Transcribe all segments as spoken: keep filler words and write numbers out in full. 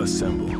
Assemble.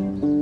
Music.